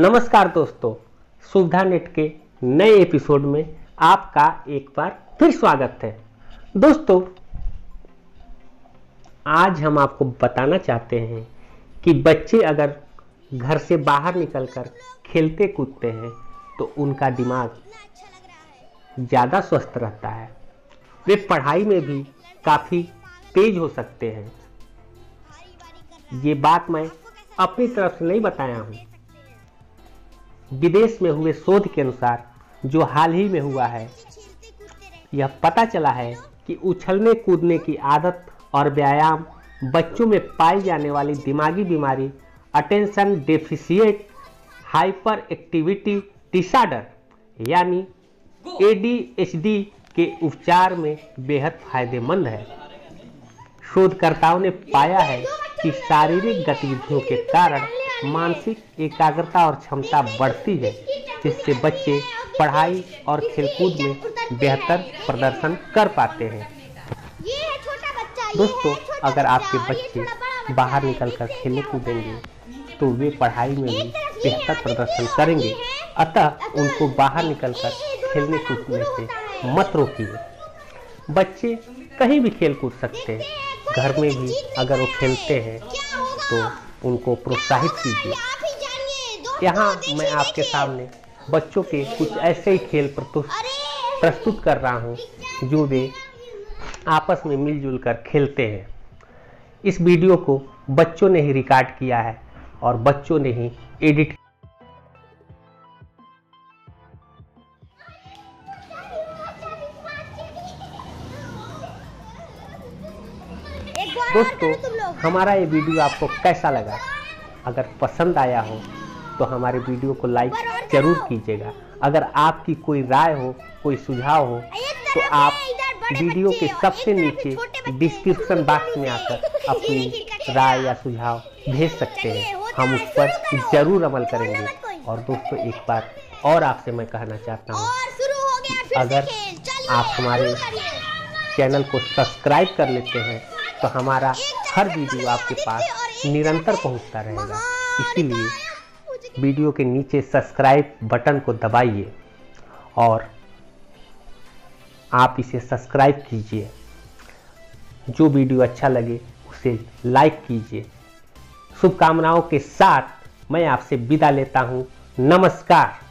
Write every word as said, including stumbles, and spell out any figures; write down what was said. नमस्कार दोस्तों, सुविधा नेट के नए एपिसोड में आपका एक बार फिर स्वागत है। दोस्तों, आज हम आपको बताना चाहते हैं कि बच्चे अगर घर से बाहर निकलकर खेलते कूदते हैं तो उनका दिमाग ज़्यादा स्वस्थ रहता है। वे पढ़ाई में भी काफ़ी तेज हो सकते हैं। ये बात मैं अपनी तरफ से नहीं बताया हूँ। विदेश में हुए शोध के अनुसार, जो हाल ही में हुआ है, यह पता चला है कि उछलने कूदने की आदत और व्यायाम बच्चों में पाई जाने वाली दिमागी बीमारी अटेंशन डेफिसिट हाइपरएक्टिविटी डिसऑर्डर यानी ए डी एच डी के उपचार में बेहद फायदेमंद है। शोधकर्ताओं ने पाया है कि शारीरिक गतिविधियों के कारण मानसिक एकाग्रता और क्षमता बढ़ती है, जिससे बच्चे पढ़ाई और खेलकूद में बेहतर प्रदर्शन कर पाते हैं। दोस्तों, अगर आपके बच्चे बाहर निकलकर खेलने कूदेंगे तो वे पढ़ाई में भी बेहतर प्रदर्शन करेंगे। अतः उनको बाहर निकलकर खेलने कूदने से मत रोकिए। बच्चे कहीं भी खेल कूद सकते हैं। घर में भी अगर वो खेलते हैं तो उनको प्रोत्साहित कीजिए। यहाँ मैं आपके सामने बच्चों के कुछ ऐसे ही खेल प्रस्तुत कर रहा हूँ जो वे आपस में मिलजुल कर खेलते हैं। इस वीडियो को बच्चों ने ही रिकॉर्ड किया है और बच्चों ने ही एडिट। दोस्तों, हमारा ये वीडियो आपको कैसा लगा? अगर पसंद आया हो तो हमारे वीडियो को लाइक जरूर कीजिएगा। अगर आपकी कोई राय हो, कोई सुझाव हो, तो आप वीडियो के सबसे नीचे डिस्क्रिप्शन बॉक्स में आकर अपनी राय या सुझाव भेज सकते हैं। हम उस पर जरूर अमल करेंगे। और दोस्तों, एक बार और आपसे मैं कहना चाहता हूँ, अगर आप हमारे चैनल को सब्सक्राइब कर लेते हैं तो हमारा हर वीडियो आपके पास निरंतर पहुंचता रहेगा। इसीलिए वीडियो के नीचे सब्सक्राइब बटन को दबाइए और आप इसे सब्सक्राइब कीजिए। जो वीडियो अच्छा लगे उसे लाइक कीजिए। शुभकामनाओं के साथ मैं आपसे विदा लेता हूं। नमस्कार।